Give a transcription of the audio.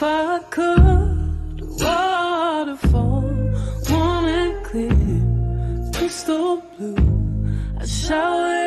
If I could, waterfall, warm and clear, crystal blue, I'd shower